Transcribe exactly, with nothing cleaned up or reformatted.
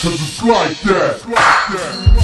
'Cause it's like that.